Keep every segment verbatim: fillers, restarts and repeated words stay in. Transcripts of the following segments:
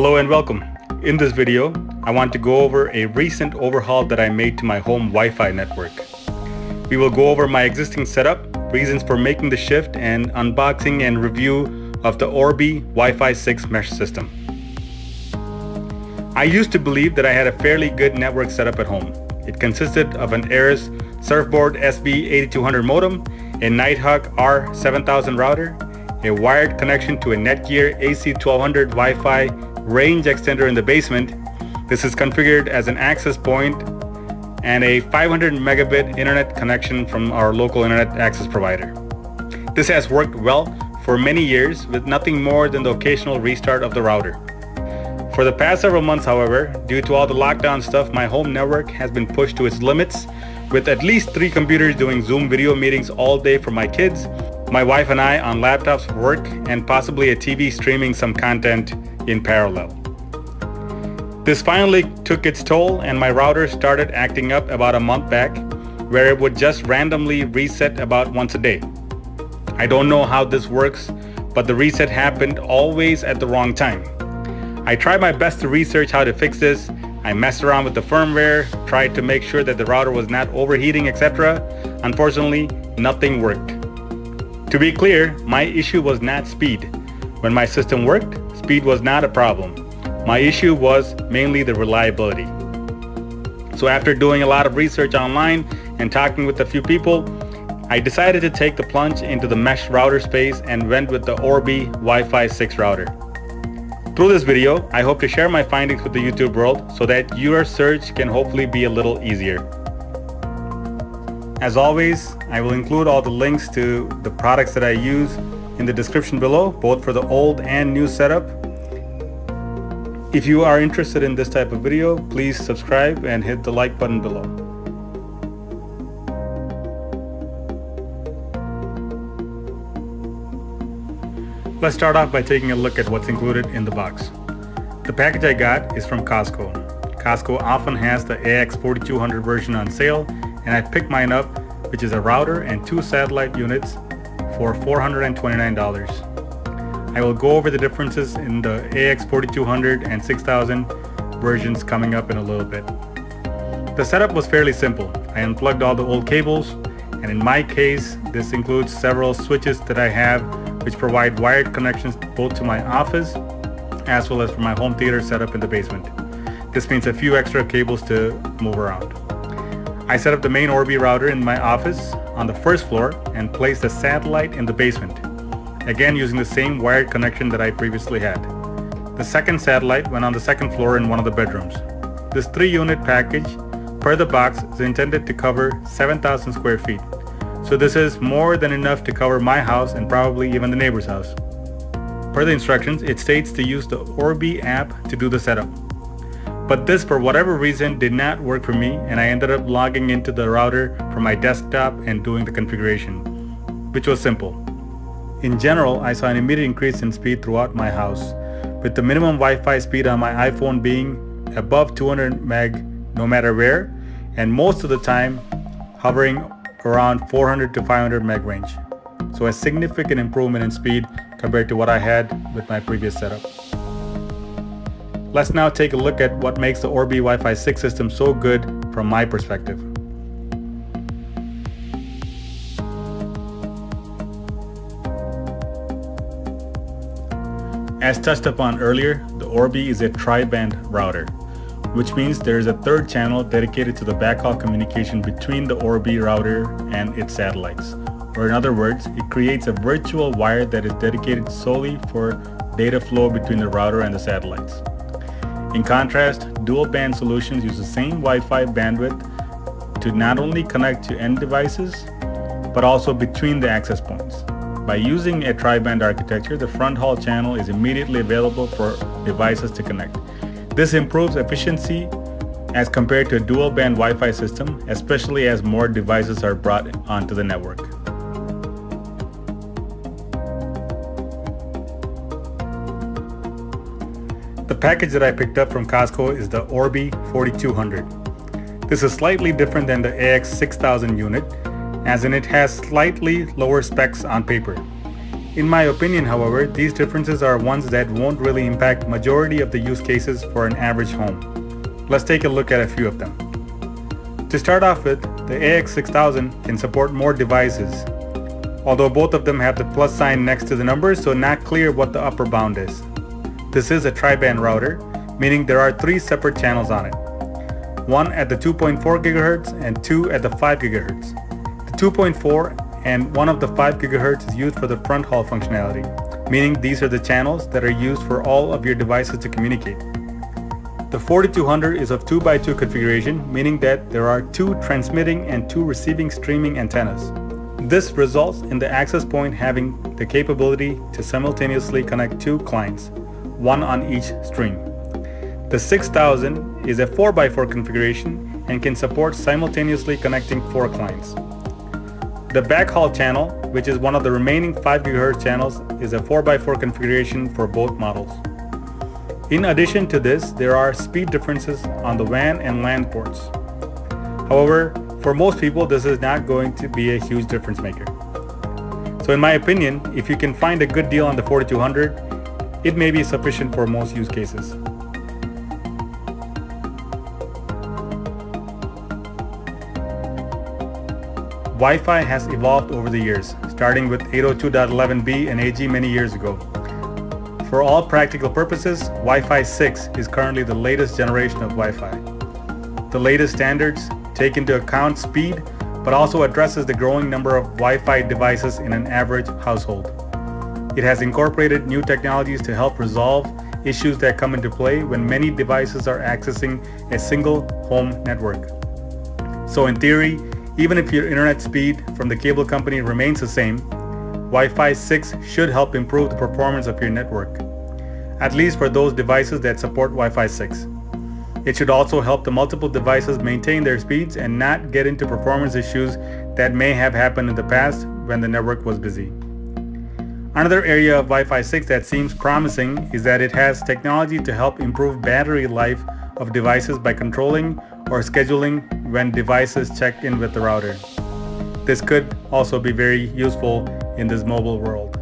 Hello and welcome. In this video, I want to go over a recent overhaul that I made to my home Wi-Fi network. We will go over my existing setup, reasons for making the shift, and unboxing and review of the Orbi Wi-Fi six mesh system. I used to believe that I had a fairly good network setup at home. It consisted of an Arris Surfboard S B eighty-two hundred modem, a Nighthawk R seven thousand router, a wired connection to a Netgear A C twelve hundred Wi-Fi range extender in the basement. This is configured as an access point and a five hundred megabit internet connection from our local internet access provider. This has worked well for many years with nothing more than the occasional restart of the router. For the past several months, however, due to all the lockdown stuff, my home network has been pushed to its limits, with at least three computers doing Zoom video meetings all day for my kids, my wife and I on laptops for work, and possibly a T V streaming some content in parallel. This finally took its toll and my router started acting up about a month back, where it would just randomly reset about once a day. I don't know how this works, but the reset happened always at the wrong time. I tried my best to research how to fix this. I messed around with the firmware, tried to make sure that the router was not overheating, et cetera. Unfortunately, nothing worked. To be clear, my issue was not speed. When my system worked, speed was not a problem. My issue was mainly the reliability. So after doing a lot of research online and talking with a few people, I decided to take the plunge into the mesh router space and went with the Orbi Wi-Fi six router. Through this video, I hope to share my findings with the YouTube world so that your search can hopefully be a little easier. As always, I will include all the links to the products that I use in the description below, both for the old and new setup. If you are interested in this type of video, please subscribe and hit the like button below. Let's start off by taking a look at what's included in the box. The package I got is from Costco. Costco often has the A X forty-two hundred version on sale, and I picked mine up, which is a router and two satellite units for four hundred twenty-nine dollars. I will go over the differences in the A X forty-two hundred and six thousand versions coming up in a little bit. The setup was fairly simple. I unplugged all the old cables, and in my case, this includes several switches that I have which provide wired connections both to my office as well as for my home theater setup in the basement. This means a few extra cables to move around. I set up the main Orbi router in my office on the first floor and placed a satellite in the basement, again using the same wired connection that I previously had. The second satellite went on the second floor in one of the bedrooms. This three-unit package per the box is intended to cover seven thousand square feet. So this is more than enough to cover my house and probably even the neighbor's house. Per the instructions, it states to use the Orbi app to do the setup. But this, for whatever reason, did not work for me, and I ended up logging into the router from my desktop and doing the configuration, which was simple. In general, I saw an immediate increase in speed throughout my house, with the minimum Wi-Fi speed on my iPhone being above two hundred meg no matter where, and most of the time hovering around four hundred to five hundred meg range. So a significant improvement in speed compared to what I had with my previous setup. Let's now take a look at what makes the Orbi Wi-Fi six system so good from my perspective. As touched upon earlier, the Orbi is a tri-band router, which means there is a third channel dedicated to the backhaul communication between the Orbi router and its satellites. Or in other words, it creates a virtual wire that is dedicated solely for data flow between the router and the satellites. In contrast, dual band solutions use the same Wi-Fi bandwidth to not only connect to end devices, but also between the access points. By using a tri-band architecture, the front hall channel is immediately available for devices to connect. This improves efficiency as compared to a dual band Wi-Fi system, especially as more devices are brought onto the network. The package that I picked up from Costco is the Orbi forty-two hundred. This is slightly different than the A X six thousand unit, as in it has slightly lower specs on paper. In my opinion, however, these differences are ones that won't really impact majority of the use cases for an average home. Let's take a look at a few of them. To start off with, the A X six thousand can support more devices, although both of them have the plus sign next to the numbers, so not clear what the upper bound is. This is a tri-band router, meaning there are three separate channels on it. One at the two point four gigahertz and two at the five gigahertz. The two point four and one of the five gigahertz is used for the front haul functionality, meaning these are the channels that are used for all of your devices to communicate. The forty-two hundred is of two by two configuration, meaning that there are two transmitting and two receiving streaming antennas. This results in the access point having the capability to simultaneously connect two clients, one on each stream. The six thousand is a four by four configuration and can support simultaneously connecting four clients. The backhaul channel, which is one of the remaining five gigahertz channels, is a four by four configuration for both models. In addition to this, there are speed differences on the W A N and LAN ports. However, for most people, this is not going to be a huge difference maker. So in my opinion, if you can find a good deal on the forty-two hundred, it may be sufficient for most use cases. Wi-Fi has evolved over the years, starting with eight oh two dot eleven b and A G many years ago. For all practical purposes, Wi-Fi six is currently the latest generation of Wi-Fi. The latest standards take into account speed, but also addresses the growing number of Wi-Fi devices in an average household. It has incorporated new technologies to help resolve issues that come into play when many devices are accessing a single home network. So in theory, even if your internet speed from the cable company remains the same, Wi-Fi six should help improve the performance of your network, at least for those devices that support Wi-Fi six. It should also help the multiple devices maintain their speeds and not get into performance issues that may have happened in the past when the network was busy. Another area of Wi-Fi six that seems promising is that it has technology to help improve battery life of devices by controlling or scheduling when devices check in with the router. This could also be very useful in this mobile world.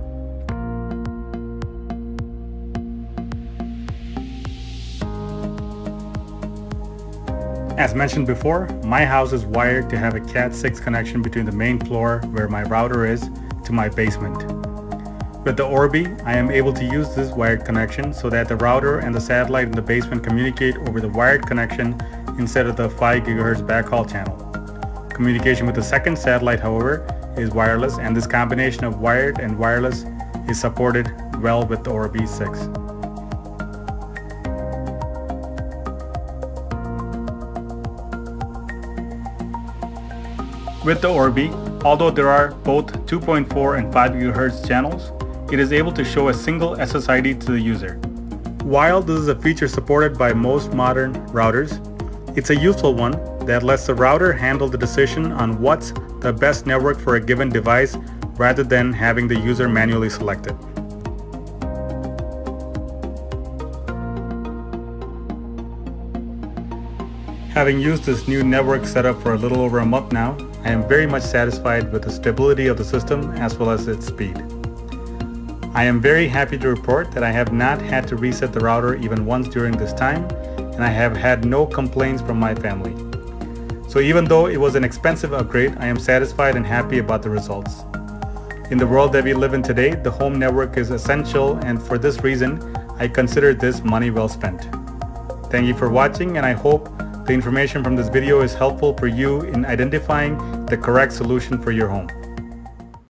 As mentioned before, my house is wired to have a cat six connection between the main floor where my router is to my basement. With the Orbi, I am able to use this wired connection so that the router and the satellite in the basement communicate over the wired connection instead of the five gigahertz backhaul channel. Communication with the second satellite, however, is wireless, and this combination of wired and wireless is supported well with the Orbi six. With the Orbi, although there are both two point four and five gigahertz channels, it is able to show a single S S I D to the user. While this is a feature supported by most modern routers, it's a useful one that lets the router handle the decision on what's the best network for a given device rather than having the user manually select it. Having used this new network setup for a little over a month now, I am very much satisfied with the stability of the system as well as its speed. I am very happy to report that I have not had to reset the router even once during this time, and I have had no complaints from my family. So even though it was an expensive upgrade, I am satisfied and happy about the results. In the world that we live in today, the home network is essential, and for this reason, I consider this money well spent. Thank you for watching, and I hope the information from this video is helpful for you in identifying the correct solution for your home.